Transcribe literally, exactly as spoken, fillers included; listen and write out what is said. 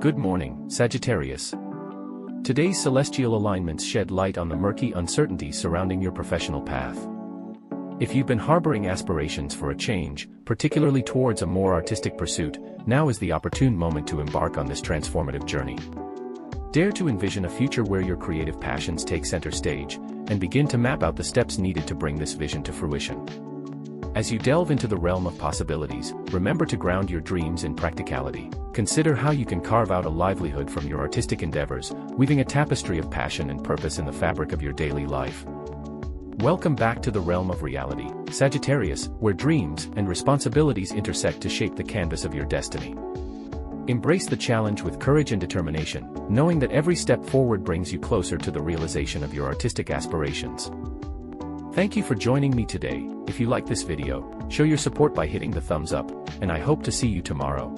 Good morning, Sagittarius. Today's celestial alignments shed light on the murky uncertainty surrounding your professional path. If you've been harboring aspirations for a change, particularly towards a more artistic pursuit, now is the opportune moment to embark on this transformative journey. Dare to envision a future where your creative passions take center stage, and begin to map out the steps needed to bring this vision to fruition. As you delve into the realm of possibilities, remember to ground your dreams in practicality. Consider how you can carve out a livelihood from your artistic endeavors, weaving a tapestry of passion and purpose in the fabric of your daily life. Welcome back to the realm of reality, Sagittarius, where dreams and responsibilities intersect to shape the canvas of your destiny. Embrace the challenge with courage and determination, knowing that every step forward brings you closer to the realization of your artistic aspirations. Thank you for joining me today. If you like this video, show your support by hitting the thumbs up, and I hope to see you tomorrow.